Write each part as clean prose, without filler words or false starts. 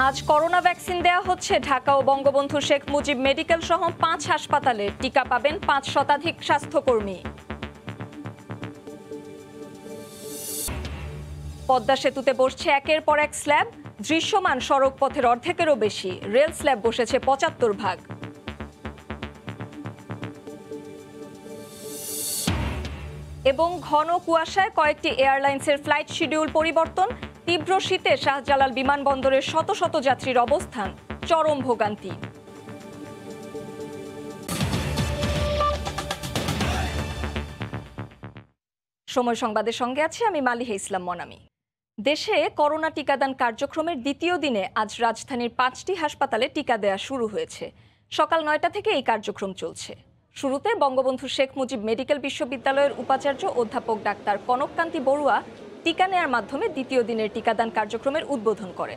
आज corona vaccine देया होच्छे ढाका और बंगबंधु शेख मुजिब मेडिकल सह 5 हासपाताले टीका पाबेन 5 शताधिक स्वास्थ्यकर्मी। पद्मा सेतुते बसछे एकेर पर एक स्लैब, दृश्यमान सड़क पथेर अर्धेकेरो बेशी, रेल स्लैब बसेछे 75 भाग। एबं घन कुयाशाय कयेकटी एयरलाइन्सेर फ्लाइट शिड्यूल परिवर्तन, तीव्र शीते शाहजालाल विमानबंदरे शत शत यात्रीर अवस्थान चरम भोगान्ति। समय संबादे संगे आछि आमि मालिहा इस्लाम मनामी। देशे करोना टीकादान कार्यक्रमेर द्वितीय दिने आज राजधानीर 5टी हासपाताले टीका देया शुरू हयेछे। सकाल 9टा थेके एई कार्यक्रम चलछे। शुरूते बंगबंधु शेख मुजिब मेडिकल विश्वविद्यालयेर उपाचार्य अध्यापक डाक्तार कनक कांति बरुआ टीका नेयार माध्यमे द्वितीय दिनेर टीकादान कार्यक्रमेर उद्बोधन करें।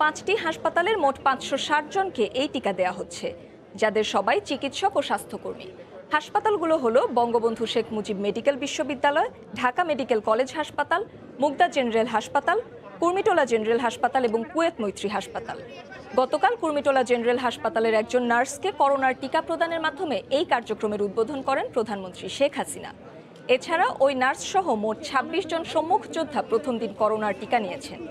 5टी हासपातालेर मोट 560 जनके एई टीका देया होच्छे, जादेर सबाई चिकित्सक और स्वास्थ्यकर्मी। हासपातालगुलो हलो बंगबंधु शेख मुजिब मेडिकल विश्वविद्यालय, ढाका मेडिकल कलेज हासपाताल, मुग्दा जेनारेल हासपाताल, कुर्मिटोला जेनारेल हासपाताल और कुएत मैत्री हासपाताल। गतकाल कुर्मिटोला जेनारेल हासपातालेर एकजन नार्स के करोनार टीका प्रदानेर माध्यमे एई कार्यक्रमेर उद्बोधन करें प्रधानमंत्री शेख हासिना। एछाड़ा ओई नार्स सह मोट 26 जन सम्मुख योद्धा प्रथम दिन करोनार टीका नियेछेन।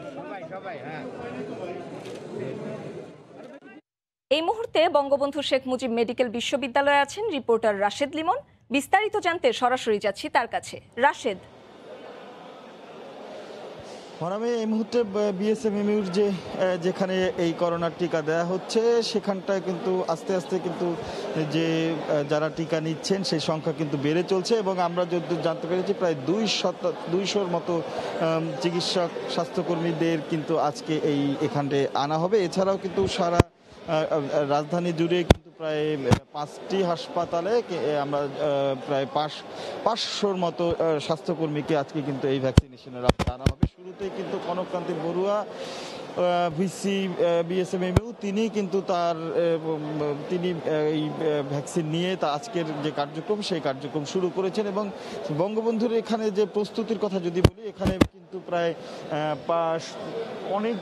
एई मुहूर्ते बंगबंधु शेख मुजिब मेडिकल विश्वविद्यालये आछेन रिपोर्टार राशेद लिमन। विस्तारित जानते सरासरि जाच्छी तार काछे। राशेद, মনামে এই মুহূর্তে বিএসএমএমইউর যেখানে এই করোনার টিকা দেওয়া হচ্ছে সেখানটায় কিন্তু আস্তে আস্তে কিন্তু যে যারা টিকা নিচ্ছেন সেই সংখ্যা কিন্তু বেড়ে চলছে এবং আমরা যতদূর জানতে পেরেছি প্রায় 200-র মতো চিকিৎসক স্বাস্থ্যকর্মীদের কিন্তু আজকে এই এখানটায় আনা হবে। এছাড়াও কিন্তু সারা রাজধানী জুড়ে কিন্তু প্রায় 5টি হাসপাতালে আমরা প্রায় 500-র মতো স্বাস্থ্যকর্মীকে আজকে কিন্তু এই ভ্যাকসিনেশনের আওতায় আনা হবে। শুরুতেই কিন্তু কনক কান্তি বড়ুয়া ভিসি বিএসএমএমইউ তিনি এই ভ্যাকসিন নিয়ে তা আজকের যে কার্যক্রম সেই কার্যক্রম শুরু করেছেন। এবং বঙ্গবন্ধুর এখানে যে প্রস্তুতির কথা যদি বলি, এখানে কিন্তু প্রায় অনেক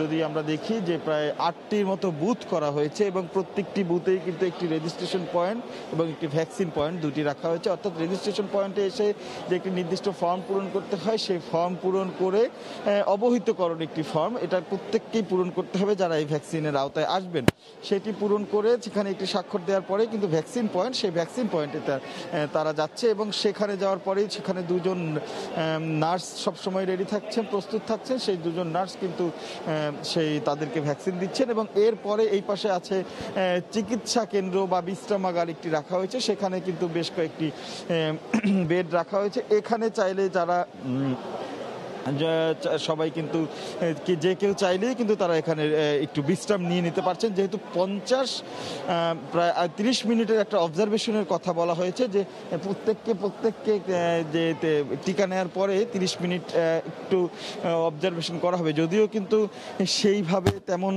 যদি আমরা দেখি যে প্রায় 8টির মতো বুথ করা হয়েছে এবং প্রত্যেকটি বুথেই কিন্তু একটি রেজিস্ট্রেশন পয়েন্ট এবং একটি ভ্যাকসিন পয়েন্ট দুটি রাখা হয়েছে। অর্থাৎ রেজিস্ট্রেশন পয়েন্টে এসে যে একটি নির্দিষ্ট ফর্ম পূরণ করতে হয়, সেই ফর্ম পূরণ করে অবহিতকরণ একটি ফর্ম, এটা প্রত্যেককেই পূরণ করতে হবে যারা এই ভ্যাকসিনের আওতায় আসবেন। সেটি পূরণ করে সেখানে একটি স্বাক্ষর দেওয়ার পরে কিন্তু ভ্যাকসিন পয়েন্ট, সেই ভ্যাকসিন পয়েন্টে তারা যাচ্ছে এবং সেখানে যাওয়ার পরেই সেখানে দুজন নার্স সবসময় রেডি থাকছেন, প্রস্তুত থাকছেন। সেই দুজন নার্স কিন্তু সেই তাদেরকে ভ্যাকসিন দিচ্ছেন এবং এরপরে এই পাশে আছে চিকিৎসা কেন্দ্র বা বিশ্রামাগার একটি রাখা হয়েছে, সেখানে কিন্তু বেশ কয়েকটি বেড রাখা হয়েছে। এখানে চাইলে যারা সবাই কিন্তু যে কেউ চাইলেই কিন্তু তারা এখানে একটু বিশ্রাম নিয়ে নিতে পারছেন। যেহেতু প্রায় 30 মিনিটের একটা অবজারভেশনের কথা বলা হয়েছে যে প্রত্যেককে যে টিকা নেওয়ার পরে 30 মিনিট একটু অবজারভেশন করা হবে। যদিও কিন্তু সেইভাবে তেমন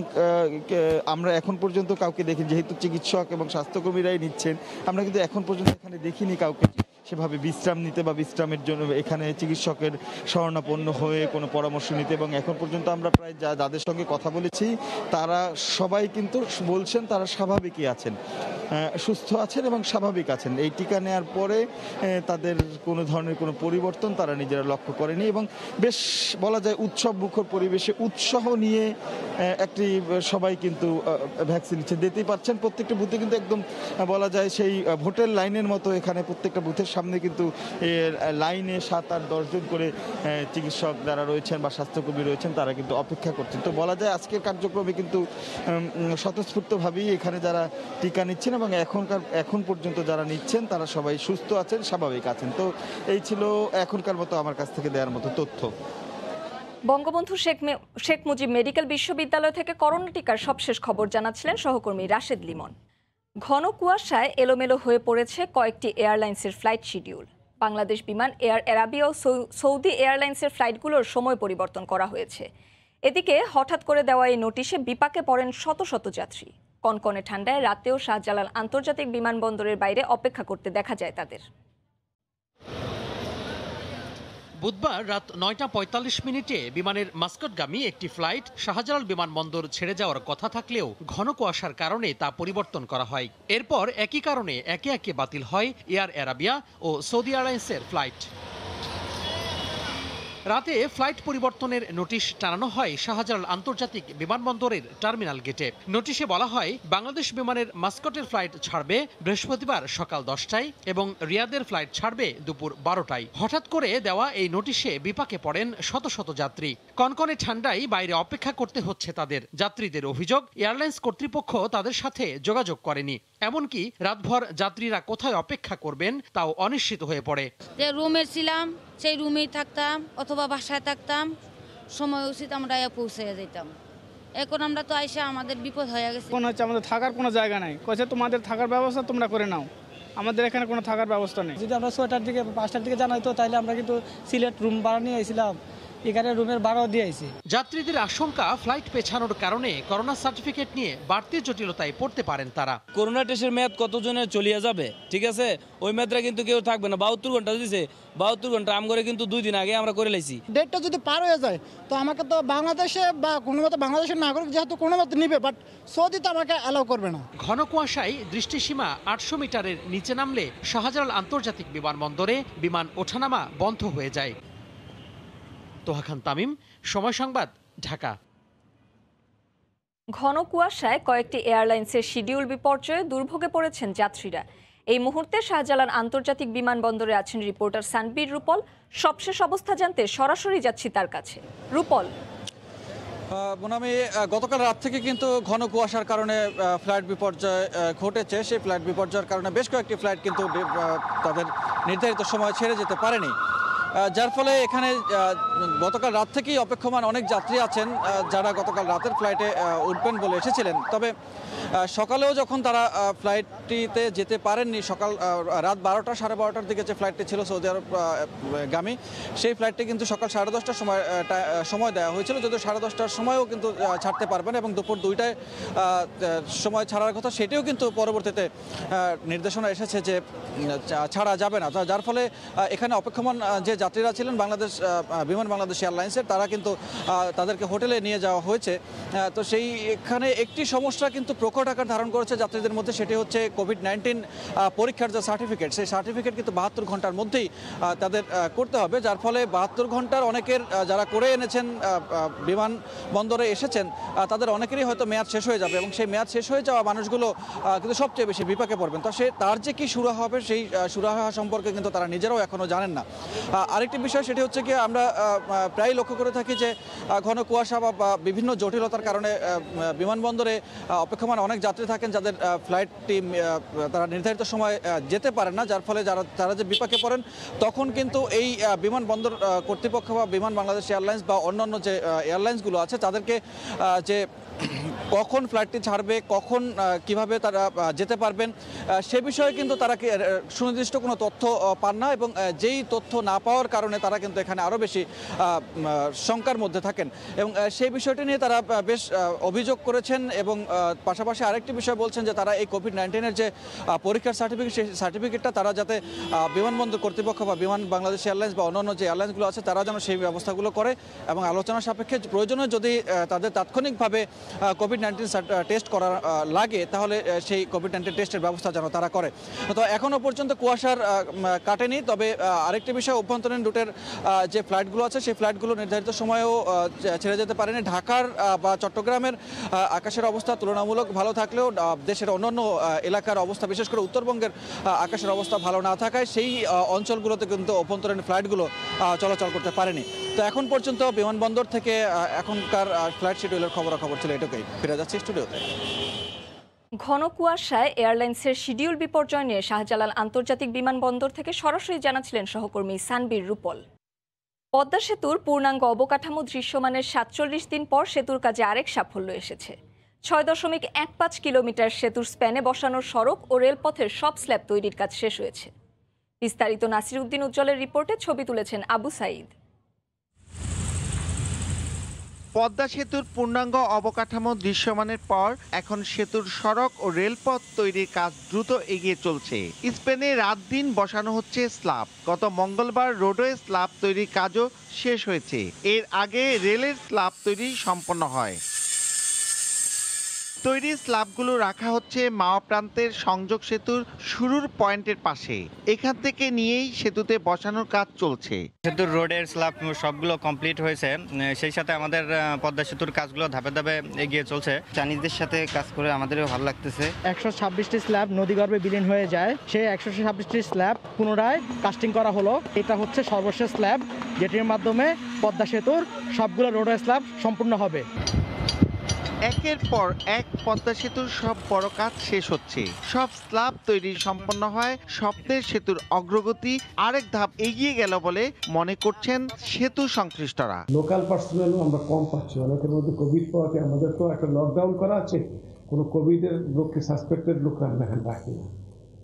আমরা এখন পর্যন্ত কাউকে দেখি, যেহেতু চিকিৎসক এবং স্বাস্থ্যকর্মীরাই নিচ্ছেন, আমরা কিন্তু এখন পর্যন্ত এখানে দেখিনি কাউকে সেভাবে বিশ্রাম নিতে বা বিশ্রামের জন্য এখানে চিকিৎসকের শরণাপন্ন হয়ে কোনো পরামর্শ নিতে। এবং এখন পর্যন্ত আমরা প্রায় যাদের সঙ্গে কথা বলেছি তারা সবাই কিন্তু বলছেন তারা স্বাভাবিকই আছেন, সুস্থ আছেন এবং স্বাভাবিক আছেন। এই টিকা নেওয়ার পরে তাদের কোনো ধরনের কোনো পরিবর্তন তারা নিজেরা লক্ষ্য করেনি এবং বেশ বলা যায় উৎসব মুখর পরিবেশে উৎসাহ নিয়ে একটি সবাই কিন্তু ভ্যাকসিন দিতেই পারছেন। প্রত্যেকটা বুথে কিন্তু একদম বলা যায় সেই ভোটের লাইনের মতো এখানে প্রত্যেকটা বুথের সামনে কিন্তু লাইনে 7-8-10 জন করে চিকিৎসক যারা রয়েছেন বা স্বাস্থ্যকর্মী রয়েছেন তারা কিন্তু অপেক্ষা করছেন। তো বলা যায় আজকের কার্যক্রমে কিন্তু স্বতঃস্ফূর্তভাবেই এখানে যারা টিকা নিচ্ছেন এবং এখন পর্যন্ত যারা নিচ্ছেন তারা সবাই সুস্থ আছেন, স্বাভাবিক আছেন। তো এই ছিল এখনকার মতো আমার কাছ থেকে দেওয়ার মতো তথ্য। বঙ্গবন্ধু শেখ মুজিব মেডিকেল বিশ্ববিদ্যালয় থেকে করোনা টিকার সবশেষ খবর জানাচ্ছিলেন সহকর্মী রাশেদ লিমন। ঘন কুয়াশায় এলোমেলো হয়ে পড়েছে কয়েকটি এয়ারলাইন্সের ফ্লাইট শিডিউল। বাংলাদেশ বিমান, এয়ার অ্যারাবিয়া ও সৌদি এয়ারলাইন্সের ফ্লাইটগুলোর সময় পরিবর্তন করা হয়েছে। এদিকে হঠাৎ করে দেওয়া এই নোটিশে বিপাকে পড়েন শত শত যাত্রী। কনকনে ঠান্ডায় রাতেও শাহজালাল আন্তর্জাতিক বিমানবন্দরের বাইরে অপেক্ষা করতে দেখা যায় তাদের। বুধবার রাত ৯টা ৪৫ মিনিটে বিমানের মাস্কটগামী একটি ফ্লাইট শাহজালাল বিমানবন্দর ছেড়ে যাওয়ার কথা থাকলেও ঘন কুয়াশার কারণে তা পরিবর্তন করা হয়। এরপর একই কারণে একে একে বাতিল হয় এয়ার অ্যারাবিয়া ও সৌদি এয়ারলাইন্সের ফ্লাইট। রাতে ফ্লাইট পরিবর্তনের নোটিশ টানানো হয় শাহজালাল আন্তর্জাতিক বিমানবন্দরের টার্মিনাল গেটে। নোটিশে বলা হয় বাংলাদেশ বিমানের মাস্কটের ফ্লাইট ছাড়বে বৃহস্পতিবার সকাল ১০টায় এবং রিয়াদের ফ্লাইট ছাড়বে দুপুর ১২টায়। হঠাৎ করে দেওয়া এই নোটিশে বিপাকে পড়েন শত শত যাত্রী। কনকনে ঠান্ডায় বাইরে অপেক্ষা করতে হচ্ছে তাদের। যাত্রীদের অভিযোগ, এয়ারলাইন্স কর্তৃপক্ষ তাদের সাথে যোগাযোগ করেনি, এমনকি রাতভর যাত্রীরা কোথায় অপেক্ষা করবেন তাও অনিশ্চিত হয়ে পড়ে। যে রুমে ছিলাম সেই রুমেই থাকতাম অথবা বাসায় থাকতাম, সময় উচিত আমরা পৌঁছে যেতাম। এখন আমরা তো আইসা আমাদের বিপদ হয়ে গেছে। মনে হচ্ছে আমাদের থাকার কোনো জায়গা নাই। কয়েছে তোমাদের থাকার ব্যবস্থা তোমরা করে নাও, আমাদের এখানে কোনো থাকার ব্যবস্থা নেই। যদি আমরা ৬টার দিকে ৫টার দিকে জানাইতো তাহলে আমরা কিন্তু সিলেট রুম ভাড়া নিয়ে আইছিলাম। যাত্রীদের আশঙ্কা, ফ্লাইট পেছানোর কারণে করোনা সার্টিফিকেট নিয়ে বাড়তি জটিলতায় পড়তে পারেন তারা। করোনা টেস্টের মেয়াদ কতজনের চলিয়া যাবে, ঠিক আছে, ওই মেয়াদটা কিন্তু কেউ থাকবে না। ৭২ ঘন্টা দিয়েছে, ৭২ ঘন্টা আম করে কিন্তু 2 দিন আগে আমরা করে লাইছি। ডেটটা যদি পার হয়ে যায় তো আমাকে তো বাংলাদেশে বা কোনো মতো বাংলাদেশের নাগরিক যেহেতু কোনো মতো নিবে, বাট সৌদিতে আমাকে অ্যালাউ করবে না। ঘন কুয়াশায় দৃষ্টিসীমা ৮০০ মিটারের নিচে নামলে শাহজালাল আন্তর্জাতিক বিমানবন্দরে বিমান ওঠানামা বন্ধ হয়ে যায়। তোহা খান তামিম, সময় সংবাদ, ঢাকা। ঘন কুয়াশায় কয়েকটি এয়ারলাইন্সের শিডিউল বিপর্যয়ে দুর্ভোগে পড়েছেন যাত্রীরা। এই মুহূর্তে শাহজালাল আন্তর্জাতিক বিমানবন্দরে আছেন রিপোর্টার সানবীর রূপল। সবশেষ অবস্থা জানতে সরাসরি যাচ্ছি তার কাছে। রূপল, মনামি, গতকাল রাত থেকে কিন্তু ঘন কুয়াশার কারণে ফ্লাইট বিপর্যয় ঘটেছে। সেই ফ্লাইট বিপর্যয়ের কারণে বেশ কয়েকটি ফ্লাইট কিন্তু তাদের নির্ধারিত সময় ছেড়ে যেতে পারেনি, যার ফলে এখানে গতকাল রাত থেকেই অপেক্ষমান অনেক যাত্রী আছেন যারা গতকাল রাতের ফ্লাইটে উঠবেন বলে এসেছিলেন। তবে সকালেও যখন তারা ফ্লাইটটিতে যেতে পারেননি, রাত 12টা সাড়ে 12টার দিকে যে ফ্লাইটটি ছিল সৌদি আরবগামী, সেই ফ্লাইটটি কিন্তু সকাল সাড়ে 10টার সময় দেওয়া হয়েছিল। যদিও সাড়ে 10টার সময়ও কিন্তু ছাড়তে পারবেন এবং দুপুর 2টায় সময় ছাড়ার কথা, সেটিও কিন্তু পরবর্তীতে নির্দেশনা এসেছে যে ছাড়া যাবে না। যার ফলে এখানে অপেক্ষমান যে যাত্রীরা ছিলেন বিমান বাংলাদেশ এয়ারলাইন্সের, তারা কিন্তু তাদেরকে হোটেলে নিয়ে যাওয়া হয়েছে। তো সেইখানে একটি সমস্যা কিন্তু প্রকট আকার ধারণ করেছে যাত্রীদের মধ্যে, সেটি হচ্ছে কোভিড-19 পরীক্ষার যে সার্টিফিকেট, সেই সার্টিফিকেট কিন্তু ৭২ ঘন্টার মধ্যেই তাদের করতে হবে। যার ফলে ৭২ ঘন্টার অনেকের, যারা করে এনেছেন, বিমান বন্দরে এসেছেন, তাদের অনেকেরই হয়তো মেয়াদ শেষ হয়ে যাবে এবং সেই মেয়াদ শেষ হয়ে যাওয়া মানুষগুলো কিন্তু সবচেয়ে বেশি বিপাকে পড়বেন। তো তার যে কী সুরাহা হবে, সেই সুরাহা সম্পর্কে কিন্তু তারা নিজেরাও এখনও জানেন না। আরেকটি বিষয়, সেটি হচ্ছে কি, আমরা প্রায় লক্ষ্য করে থাকি যে ঘন কুয়াশা বা বিভিন্ন জটিলতার কারণে বিমানবন্দরে অপেক্ষমান অনেক যাত্রী থাকেন যাদের ফ্লাইটটি তারা নির্ধারিত সময় যেতে পারেন না। যার ফলে তারা যে বিপাকে পড়েন, তখন কিন্তু এই বিমানবন্দর কর্তৃপক্ষ বা বিমান বাংলাদেশ এয়ারলাইন্স বা অন্যান্য যে এয়ারলাইন্সগুলো আছে, তাদেরকে যে কখন ফ্লাইটটি ছাড়বে, কখন কিভাবে তারা যেতে পারবেন, সে বিষয়ে কিন্তু তারা সুনির্দিষ্ট কোনো তথ্য পান না এবং যেই তথ্য না পাওয়ার কারণে তারা কিন্তু এখানে আরও বেশি শঙ্কার মধ্যে থাকেন এবং সেই বিষয়টি নিয়ে তারা বেশ অভিযোগ করেছেন। এবং পাশাপাশি আরেকটি বিষয় বলছেন যে তারা এই কোভিড-19-এর যে পরীক্ষার সার্টিফিকেট, সেই সার্টিফিকেটটা তারা যাতে বিমানবন্দর কর্তৃপক্ষ বা বিমান বাংলাদেশ এয়ারলাইন্স বা অন্যান্য যে এয়ারলাইন্সগুলো আছে, তারা যেন সেই ব্যবস্থাগুলো করে এবং আলোচনার সাপেক্ষে প্রয়োজনে যদি তাদের তাৎক্ষণিকভাবে কোভিড-19 টেস্ট করা লাগে, তাহলে সেই কোভিড-19 টেস্টের ব্যবস্থা যেন তারা করে। তো এখনও পর্যন্ত কুয়াশার কাটেনি। তবে আরেকটি বিষয়, অভ্যন্তরীণ রুটের যে ফ্লাইটগুলো আছে, সেই ফ্লাইটগুলো নির্ধারিত সময়েও ছেড়ে যেতে পারেনি। ঢাকার বা চট্টগ্রামের আকাশের অবস্থা তুলনামূলক ভালো থাকলেও দেশের অন্যান্য এলাকার অবস্থা, বিশেষ করে উত্তরবঙ্গের আকাশের অবস্থা ভালো না থাকায় সেই অঞ্চলগুলোতে কিন্তু অভ্যন্তরীণ ফ্লাইটগুলো চলাচল করতে পারেনি। তো এখন পর্যন্ত বিমানবন্দর থেকে এখনকার ফ্লাইট শিডিউলের খবরাখবর ছিল এটুকুই। ফিরে যাচ্ছি স্টুডিওতে। ঘন কুয়াশায় এয়ারলাইন্সের শিডিউল বিপর্যয় নিয়ে শাহজালাল আন্তর্জাতিক বিমানবন্দর থেকে সরাসরি জানাচ্ছিলেন সহকর্মী সানবীর রূপল। পদ্মা সেতুর পূর্ণাঙ্গ অবকাঠামো দৃশ্যমানের ৪৭ দিন পর সেতুর কাজে আরেক সাফল্য এসেছে। ৬.১৫ কিলোমিটার সেতুর স্প্যানে বসানোর সড়ক ও রেলপথের সব স্ল্যাব তৈরির কাজ শেষ হয়েছে। বিস্তারিত নাসিরউদ্দিন উজ্জ্বলের রিপোর্টে, ছবি তুলেছেন আবু সাঈদ। পদ্মা সেতুর পূর্ণাঙ্গ অবকাঠামো দৃশ্যমানের পর এখন সেতুর সড়ক ও রেলপথ তৈরির কাজ দ্রুত এগিয়ে চলছে। স্পেনে রাত দিন বসানো হচ্ছে স্ল্যাব। গত মঙ্গলবার রোডওয়ে স্ল্যাব তৈরির কাজও শেষ হয়েছে। এর আগে রেলের স্ল্যাব তৈরি সম্পন্ন হয়। তৈরি স্ল্যাবগুলো রাখা হচ্ছে মাওয়া প্রান্তের সংযোগ সেতুর শুরুর পয়েন্টের পাশে। এখান থেকে নিয়েই সেতুতে বসানোর কাজ চলছে। সেতুর রোডের স্ল্যাব সবগুলো কমপ্লিট হয়েছে, সেই সাথে আমাদের পদ্মা সেতুর কাজগুলো ধাপে ধাপে এগিয়ে চলছে। চাইনিজদের সাথে কাজ করে আমাদেরও ভালো লাগতেছে। 126টি স্ল্যাব নদীগর্ভে বিলীন হয়ে যায়, সেই 126টি স্ল্যাব পুনরায় কাস্টিং করা হলো। এটা হচ্ছে সর্বশেষ স্ল্যাব, যেটির মাধ্যমে পদ্মা সেতুর সবগুলো রোডের স্ল্যাব সম্পূর্ণ হবে। একের পর এক পদ্মা সেতুর সব বড় কাজ শেষ হচ্ছে। সব স্ল্যাব তৈরি সম্পন্ন হয়। স্বপ্নের সেতুর অগ্রগতি আরেক ধাপ এগিয়ে গেল বলে মনে করছেন সেতু সংশ্লিষ্টরা। লোকাল পার্সোনালও আমরা কম পাচ্ছি, অনেকের মধ্যে কোভিড পাওয়াতে আমাদের তো একটা লকডাউন করা আছে, কোনো কোভিডের লোককে সাসপেক্টেড লোক রাখি না।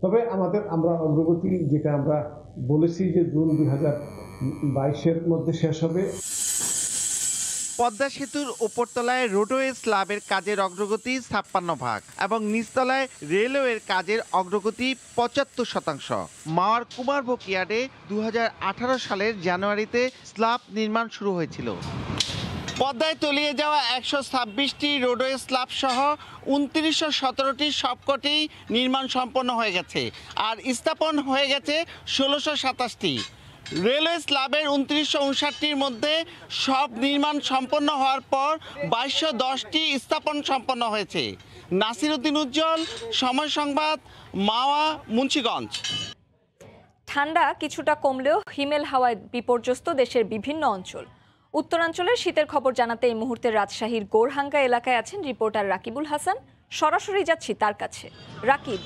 তবে আমরা অগ্রগতি যেটা আমরা বলেছি যে জুন 2022-এর মধ্যে শেষ হবে। পদ্মা সেতুর উপরতলায় রোডওয়ে স্ল্যাবের কাজের অগ্রগতি 56% এবং নিচতলায় রেলওয়ের কাজের অগ্রগতি 75%। মাওয়ার কুমার বকিয়াডে 2018 সালের জানুয়ারিতে স্ল্যাব নির্মাণ শুরু হয়েছিল। পদ্মায় তলিয়ে যাওয়া 126টি রোডওয়ে স্ল্যাব সহ 2917টি সবকটি নির্মাণ সম্পন্ন হয়ে গেছে, আর স্থাপন হয়ে গেছে 1627টি। রেলওয়ে স্ল্যাবের 2959টির মধ্যে সব নির্মাণ সম্পন্ন হওয়ার পর 2210টি স্থাপন সম্পন্ন হয়েছে। নাসিরউদ্দিন উজ্জ্বল, সময় সংবাদ, মাওয়া, মুন্সিগঞ্জ। ঠান্ডা কিছুটা কমলেও হিমেল হাওয়ায় বিপর্যস্ত দেশের বিভিন্ন অঞ্চল। উত্তরাঞ্চলের শীতের খবর জানাতে এই মুহূর্তে রাজশাহীর গোরহাঙ্গা এলাকায় আছেন রিপোর্টার রাকিবুল হাসান। সরাসরি যাচ্ছি তার কাছে। রাকিব।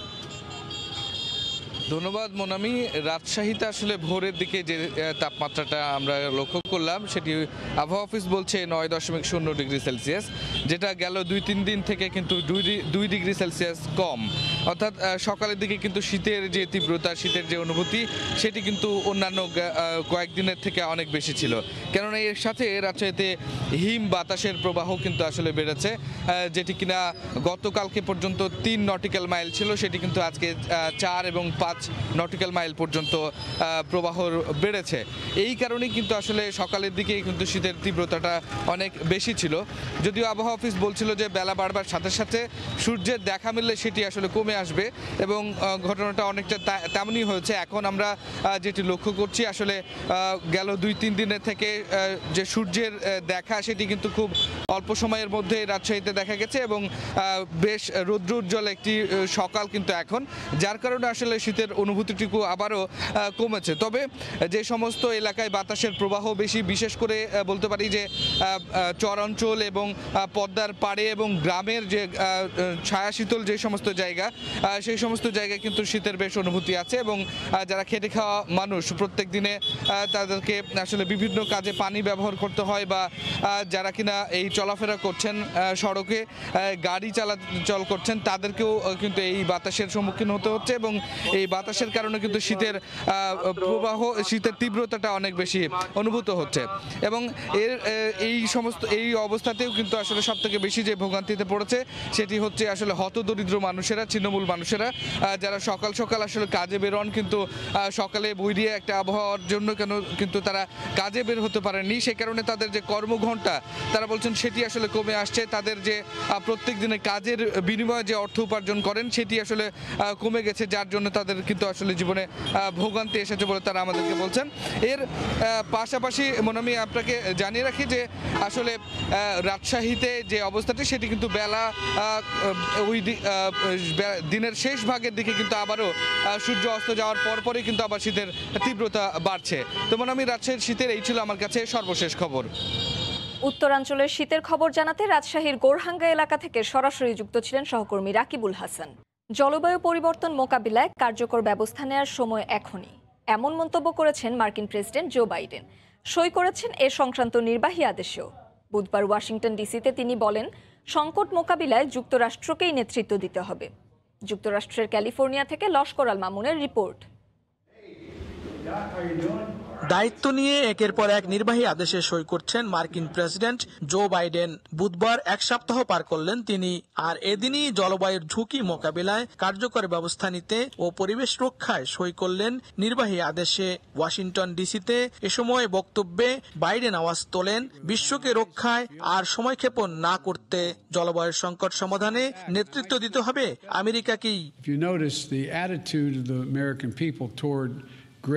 ধন্যবাদ মোনামি। রাজশাহীতে আসলে ভোরের দিকে যে তাপমাত্রাটা আমরা লক্ষ্য করলাম সেটি আবহাওয়া অফিস বলছে 9.0°C, যেটা গেল 2-3 দিন থেকে কিন্তু 2°C কম। অর্থাৎ সকালের দিকে কিন্তু শীতের যে তীব্রতা, শীতের যে অনুভূতি, সেটি কিন্তু অন্যান্য কয়েকদিনের থেকে অনেক বেশি ছিল। কেননা এর সাথে রাজশাহীতে হিম বাতাসের প্রবাহ কিন্তু আসলে বেড়েছে, যেটি কিনা গতকালকে পর্যন্ত 3 নটিক্যাল মাইল ছিল, সেটি কিন্তু আজকে 4 এবং 5 নটিক্যাল মাইল পর্যন্ত প্রবাহ বেড়েছে। এই কারণেই কিন্তু আসলে সকালের দিকেই কিন্তু শীতের তীব্রতাটা অনেক বেশি ছিল। যদিও আবহাওয়া অফিস বলছিল যে বেলা বাড়বার সাথে সাথে সূর্যের দেখা মিললে সেটি আসলে কমে আসবে, এবং ঘটনাটা অনেকটা তেমনই হয়েছে। এখন আমরা যেটি লক্ষ্য করছি আসলে গেল 2-3 দিনের থেকে যে সূর্যের দেখা, সেটি কিন্তু খুব অল্প সময়ের মধ্যে রাজশাহীতে দেখা গেছে, এবং বেশ রৌদ্র উজ্জ্বল একটি সকাল কিন্তু এখন, যার কারণে আসলে শীতের অনুভূতিটুকু আবারও কমেছে। তবে যে সমস্ত এলাকায় বাতাসের প্রবাহ বেশি, বিশেষ করে বলতে পারি যে চরাঞ্চল এবং পদ্মার পাড়ে এবং গ্রামের যে ছায়াশীতল যে সমস্ত জায়গা, সেই সমস্ত জায়গায় কিন্তু শীতের বেশ অনুভূতি আছে। এবং যারা খেটে খাওয়া মানুষ, প্রত্যেক দিনে তাদেরকে আসলে বিভিন্ন কাজে পানি ব্যবহার করতে হয়, বা যারা কিনা এই চলাফেরা করছেন, সড়কে গাড়ি চলাচল করছেন, তাদেরকেও কিন্তু এই বাতাসের সম্মুখীন হতে হচ্ছে, এবং এই বাতাসের কারণে কিন্তু শীতের প্রবাহ, শীতের তীব্রতাটা অনেক বেশি অনুভূত হচ্ছে। এবং এই অবস্থাতেও কিন্তু আসলে সবথেকে বেশি যে ভোগান্তিতে পড়েছে সেটি হচ্ছে আসলে হতদরিদ্র মানুষেরা, ছিন্নমূল মানুষেরা, যারা সকাল সকাল আসলে কাজে বেরোন, কিন্তু সকালে বৈরিয়ে একটা আবহাওয়ার জন্য কিন্তু তারা কাজে বের হতে পারেননি। সে কারণে তাদের যে কর্মঘণ্টা, তারা বলছেন সেটি আসলে কমে আসছে। তাদের যে প্রত্যেক দিনে কাজের বিনিময়ে যে অর্থ উপার্জন করেন, সেটি আসলে কমে গেছে, যার জন্য তাদের কিন্তু আসলে জীবনে ভোগান্তি এসেছে বলে তারা আমাদেরকে বলছেন। এর পাশাপাশি মনামি, আপনাকে জানিয়ে রাখি যে আসলে রাজশাহীতে যে অবস্থাটি, সেটি কিন্তু বেলা ওই দিনের শেষ ভাগের দিকে কিন্তু আবারও সূর্য অস্ত যাওয়ার পরপরই কিন্তু আবার শীতের তীব্রতা বাড়ছে। তো মনামি, রাজশাহীর শীতের এই ছিল আমার কাছে সর্বশেষ খবর। উত্তরাঞ্চলের শীতের খবর জানাতে রাজশাহীর গোরহাঙ্গা এলাকা থেকে সরাসরি যুক্ত ছিলেন সহকর্মী রাকিবুল হাসান। জলবায়ু পরিবর্তন মোকাবিলায় কার্যকর ব্যবস্থা নেওয়ার সময় এখনই, এমন মন্তব্য করেছেন মার্কিন প্রেসিডেন্ট জো বাইডেন। সই করেছেন এ সংক্রান্ত নির্বাহী আদেশেও। বুধবার ওয়াশিংটন ডিসিতে তিনি বলেন, সংকট মোকাবিলায় যুক্তরাষ্ট্রকেই নেতৃত্ব দিতে হবে। যুক্তরাষ্ট্রের ক্যালিফোর্নিয়া থেকে লস্কর আল মামুনের রিপোর্ট। দায়িত্ব নিয়ে একের পর এক নির্বাহী আদেশে সই করছেন মার্কিন প্রেসিডেন্ট জো বাইডেন। বুধবার এক সপ্তাহ পার করলেন তিনি। আর এদিনই জলবায়ুর ঝুঁকি মোকাবিলায় কার্যকর ব্যবস্থা নিতে ও পরিবেশ রক্ষায় সই করলেন নির্বাহী আদেশে। ওয়াশিংটন ডিসিতে এ সময় বক্তব্যে বাইডেন আওয়াজ তোলেন বিশ্বকে রক্ষায় আর সময়ক্ষেপণ না করতে, জলবায়ু সংকট সমাধানে নেতৃত্ব দিতে হবে আমেরিকাকেই।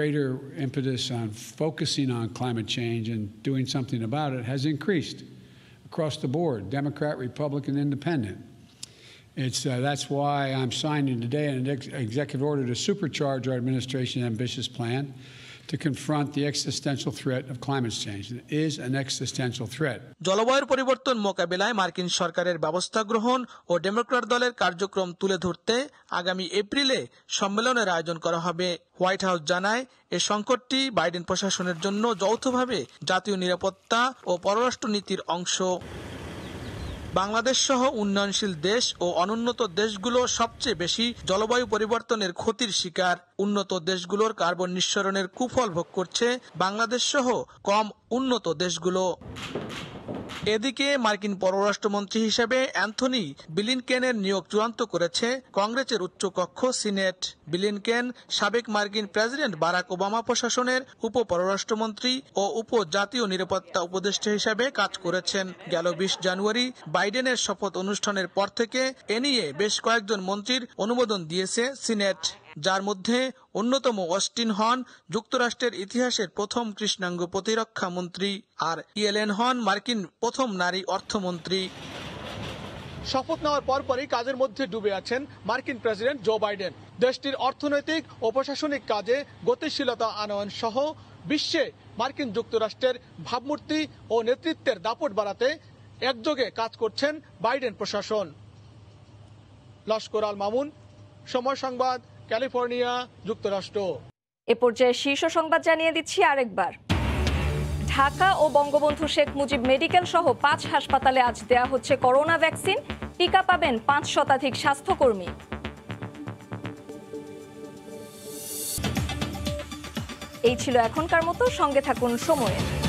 Greater impetus on focusing on climate change and doing something about it has increased across the board, Democrat, Republican, Independent. That's why I'm signing today an executive order to supercharge our administration's ambitious plan to confront the existential threat of climate change. It is an existential threat. জলবায়ুর পরিবর্তন মোকাবেলায় মার্কিন সরকারের ব্যবস্থা গ্রহণ ও Democrat দলের কার্যক্রম তুলে ধরতে আগামী এপ্রিলে সম্মেলনের আয়োজন করা হবে। হোয়াইট হাউস জানায় এই সংকটটি বাইডেন প্রশাসনের জন্য যৌথভাবে জাতীয় নিরাপত্তা ও পররাষ্ট্র নীতির অংশ। বাংলাদেশ সহ উন্নয়নশীল দেশ ও অনুন্নত দেশগুলো সবচেয়ে বেশি জলবায়ু পরিবর্তনের ক্ষতির শিকার। উন্নত দেশগুলোর কার্বন নিঃসরণের কুফল ভোগ করছে বাংলাদেশ সহ কম উন্নত দেশগুলো। এদিকে মার্কিন পররাষ্ট্রমন্ত্রী হিসেবে অ্যান্থনি ব্লিনকেনের নিয়োগ চূড়ান্ত করেছে কংগ্রেসের উচ্চকক্ষ সিনেট। ব্লিনকেন সাবেক মার্কিন প্রেসিডেন্ট বারাক ওবামা প্রশাসনের উপপররাষ্ট্রমন্ত্রী ও উপজাতীয় নিরাপত্তা উপদেষ্টা হিসেবে কাজ করেছেন। গেল 20 জানুয়ারি বাইডেনের শপথ অনুষ্ঠানের পর থেকে এ নিয়ে বেশ কয়েকজন মন্ত্রীর অনুমোদন দিয়েছে সিনেট, যার মধ্যে অন্যতম অস্টিন হন যুক্তরাষ্ট্রের ইতিহাসের প্রথম কৃষ্ণাঙ্গ প্রতিরক্ষা মন্ত্রী, আর ইয়েলেন হন মার্কিন প্রথম নারী অর্থমন্ত্রী। শপথ নেওয়ার পরপরই কাজের মধ্যে ডুবে আছেন মার্কিন প্রেসিডেন্ট জো বাইডেন। দেশটির অর্থনৈতিক ও প্রশাসনিক কাজে গতিশীলতা আনয়ন সহ বিশ্বে মার্কিন যুক্তরাষ্ট্রের ভাবমূর্তি ও নেতৃত্বের দাপট বাড়াতে একযোগে কাজ করছেন বাইডেন প্রশাসন। লস্কর আল মামুন, সময় সংবাদ, ক্যালিফোর্নিয়া, যুক্তরাষ্ট্র। এ পর্যায়ে শীর্ষ সংবাদ জানিয়ে দিচ্ছি আরেকবার। ঢাকা ও বঙ্গবন্ধু শেখ মুজিব মেডিকেল সহ 5 হাসপাতালে আজ দেয়া হচ্ছে করোনা ভ্যাকসিন। টিকা পাবেন 5 শতাধিক স্বাস্থ্যকর্মী। এই ছিল এখনকার মতো, সঙ্গে থাকুন সময়ে।